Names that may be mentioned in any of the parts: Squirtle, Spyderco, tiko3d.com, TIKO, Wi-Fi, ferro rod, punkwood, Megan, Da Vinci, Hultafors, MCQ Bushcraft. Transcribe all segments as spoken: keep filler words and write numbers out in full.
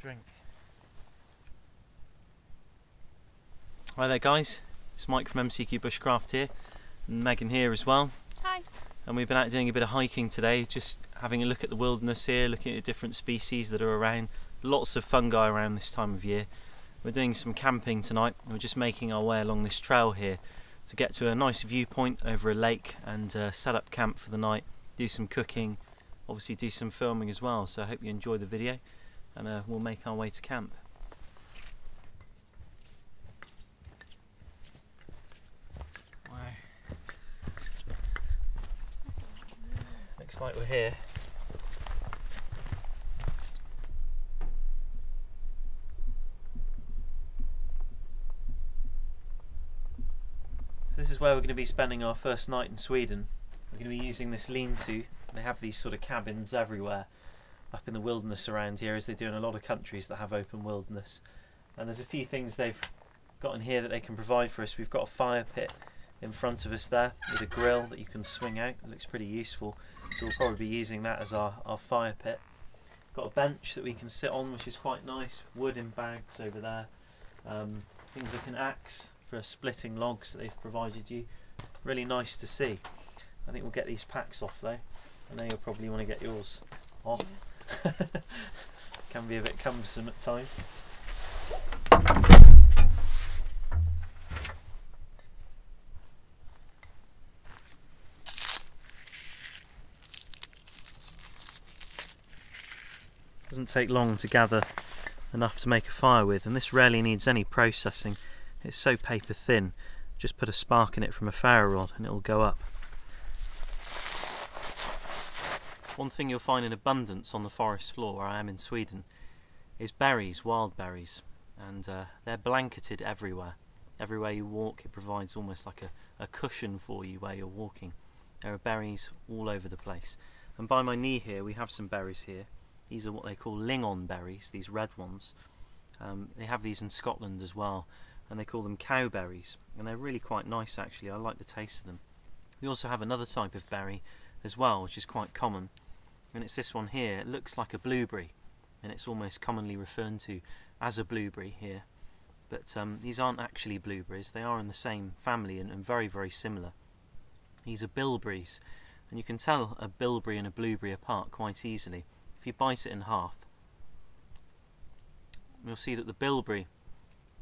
drink. Hi there guys, it's Mike from M C Q Bushcraft here, and Megan here as well. Hi. And we've been out doing a bit of hiking today, just having a look at the wilderness here, looking at the different species that are around. Lots of fungi around this time of year. We're doing some camping tonight, and we're just making our way along this trail here to get to a nice viewpoint over a lake and uh, set up camp for the night, do some cooking, obviously do some filming as well. So I hope you enjoy the video, and uh, we'll make our way to camp. Wow. Looks like we're here. This is where we're going to be spending our first night in Sweden. We're going to be using this lean-to. They have these sort of cabins everywhere up in the wilderness around here, as they do in a lot of countries that have open wilderness. And there's a few things they've got in here that they can provide for us. We've got a fire pit in front of us there with a grill that you can swing out. It looks pretty useful, so we'll probably be using that as our, our fire pit. Got a bench that we can sit on, which is quite nice. Wood in bags over there. Um, things like an axe for splitting logs that they've provided you. Really nice to see. I think we'll get these packs off though. I know you'll probably want to get yours off. Yeah. Can be a bit cumbersome at times. Doesn't take long to gather enough to make a fire with, and this rarely needs any processing. It's so paper thin, just put a spark in it from a ferro rod and it'll go up. One thing you'll find in abundance on the forest floor where I am in Sweden is berries, wild berries, and uh, they're blanketed everywhere. Everywhere you walk, it provides almost like a, a cushion for you where you're walking. There are berries all over the place. And by my knee here, we have some berries here. These are what they call lingon berries, these red ones. Um, they have these in Scotland as well, and they call them cowberries, and they're really quite nice actually. I like the taste of them. We also have another type of berry as well, which is quite common, and it's this one here. It looks like a blueberry, and it's almost commonly referred to as a blueberry here, but um, these aren't actually blueberries. They are in the same family and, and very very similar. These are bilberries, and you can tell a bilberry and a blueberry apart quite easily. If you bite it in half, you'll see that the bilberry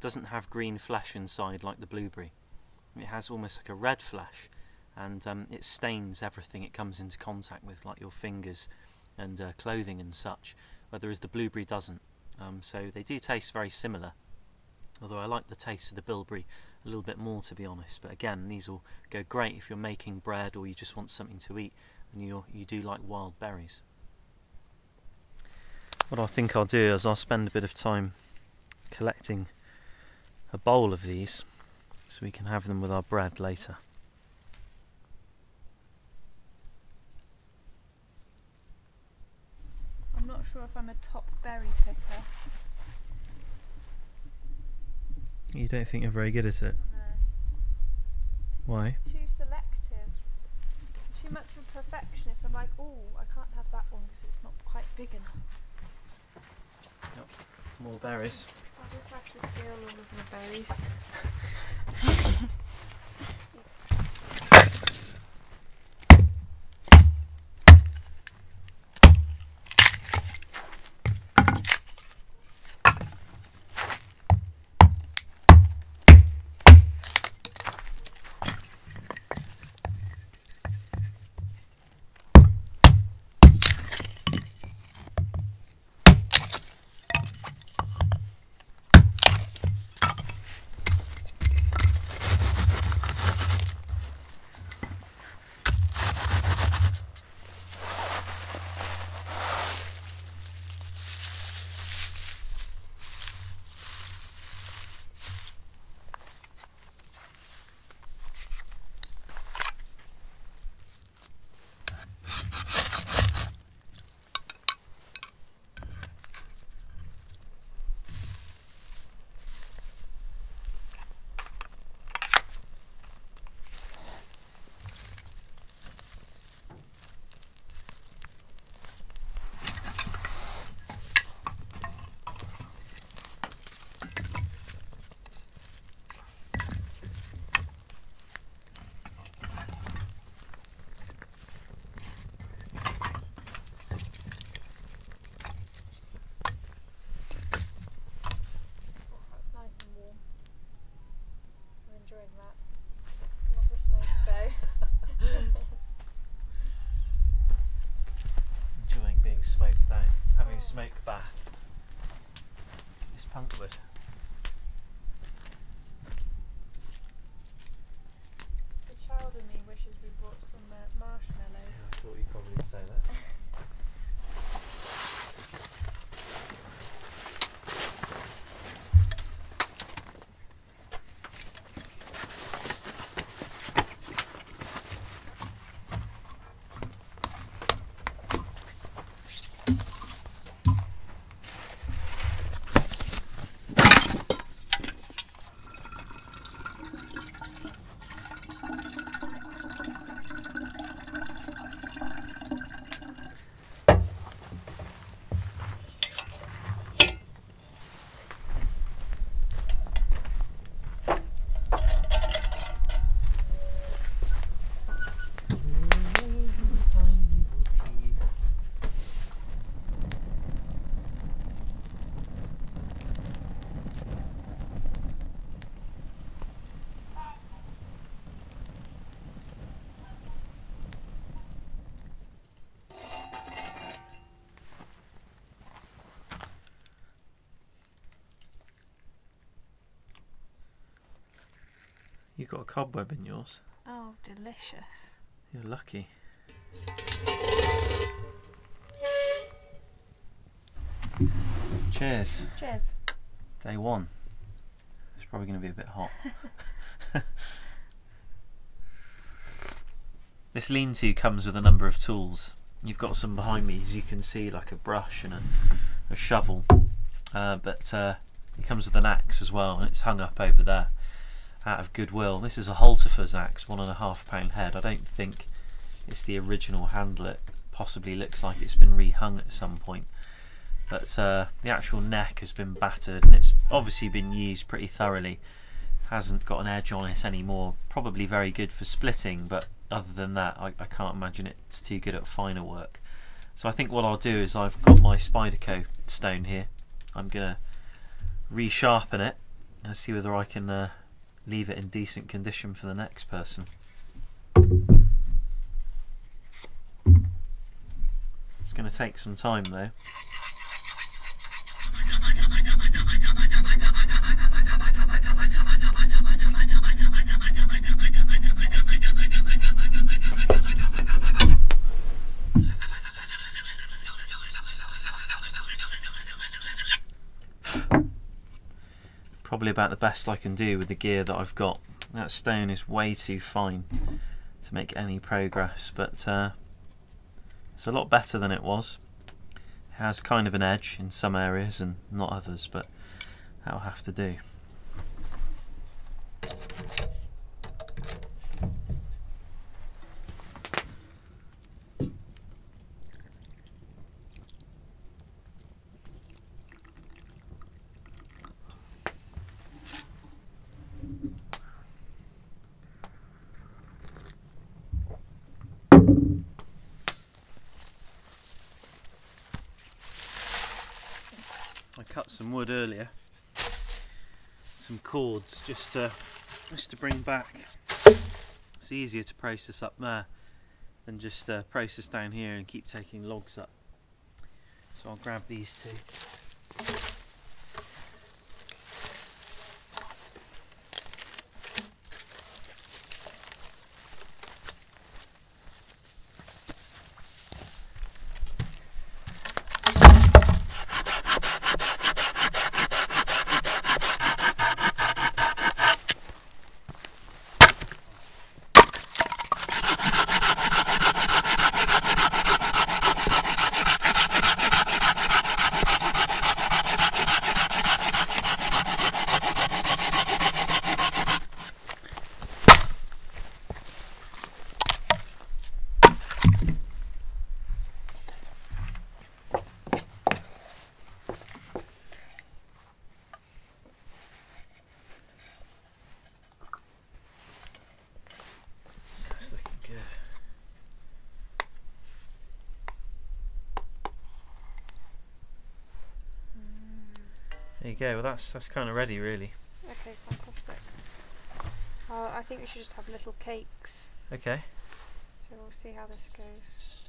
doesn't have green flesh inside like the blueberry. It has almost like a red flesh, and um, it stains everything it comes into contact with, like your fingers and uh, clothing and such, whereas the blueberry doesn't. Um, so they do taste very similar, although I like the taste of the bilberry a little bit more, to be honest. But again, these will go great if you're making bread or you just want something to eat and you you do like wild berries. What I think I'll do is I'll spend a bit of time collecting a bowl of these so we can have them with our bread later. I'm not sure if I'm a top berry picker. You don't think you're very good at it? No. Why? Too selective. I'm too much of a perfectionist. I'm like, oh, I can't have that one because it's not quite big enough. Yep. More berries. I'll just have to scale all of my berries. smoke down, having a smoke bath. It's punkwood. The child in me wishes we brought some uh, marshmallows. Yeah, I thought you'd probably say that. You've got a cobweb in yours. Oh, delicious. You're lucky. Cheers. Cheers. Day one. It's probably going to be a bit hot. This lean-to comes with a number of tools. You've got some behind me, as you can see, like a brush and a, a shovel. Uh, but uh, it comes with an axe as well, and it's hung up over there. Out of Goodwill. This is a Hultafors axe, one and a half pound head. I don't think it's the original handle. It possibly looks like it's been rehung at some point, but uh, the actual neck has been battered and it's obviously been used pretty thoroughly. Hasn't got an edge on it anymore. Probably very good for splitting, but other than that I, I can't imagine it's too good at finer work. So I think what I'll do is, I've got my Spyderco stone here. I'm gonna resharpen it and see whether I can uh, leave it in decent condition for the next person. It's going to take some time though. Probably about the best I can do with the gear that I've got. That stone is way too fine to make any progress, but uh, it's a lot better than it was. It has kind of an edge in some areas and not others, but that'll have to do. Cut some wood earlier, some cords, just to, just to bring back. It's easier to process up there than just uh, process down here and keep taking logs up. So I'll grab these two. There you go. Well, that's that's kind of ready, really. Okay, fantastic. Uh, I think we should just have little cakes. Okay. So we'll see how this goes.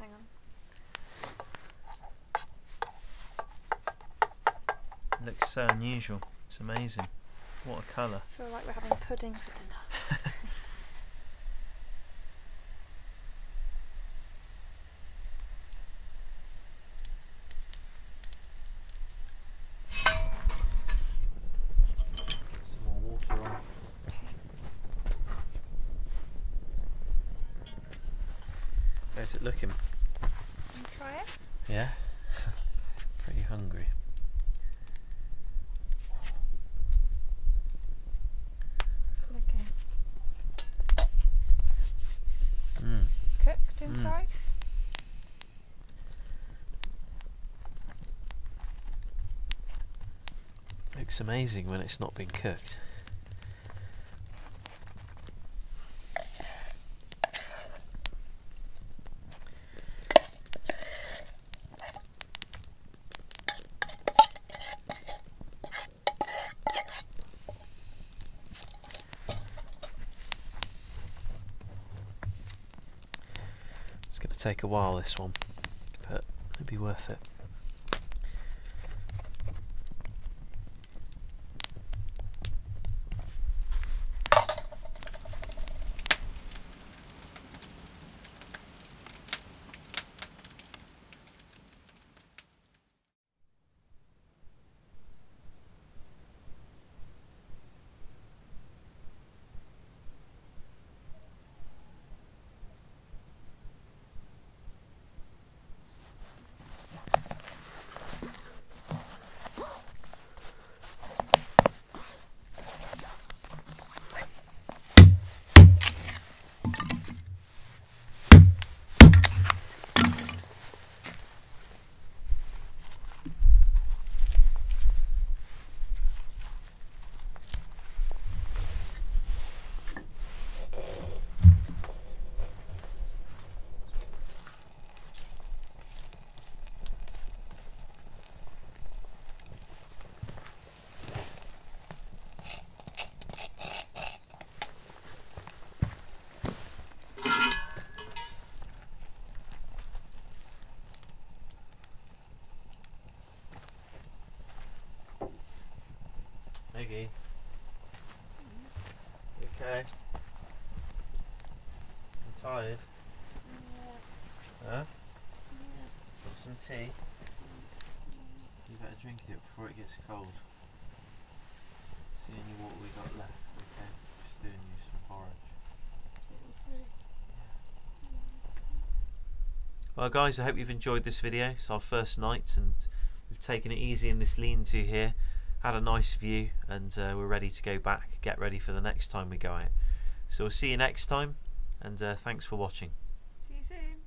Hang on. It looks so unusual. It's amazing. What a colour. I feel like we're having pudding for dinner. How's it looking? Can you try it? Yeah. Pretty hungry. How's it looking? Mm. Cooked inside? Mm. Looks amazing when it's not been cooked. Take a while, this one, but it'd be worth it. Okay. Okay. I'm tired. Yeah. Huh? Yeah. Got some tea. You better drink it before it gets cold. It's the only water we got left. Okay. Just doing you some porridge. Well, guys, I hope you've enjoyed this video. It's our first night, and we've taken it easy in this lean-to here. Had a nice view, and uh, we're ready to go back, get ready for the next time we go out. So we'll see you next time, and uh, thanks for watching. See you soon.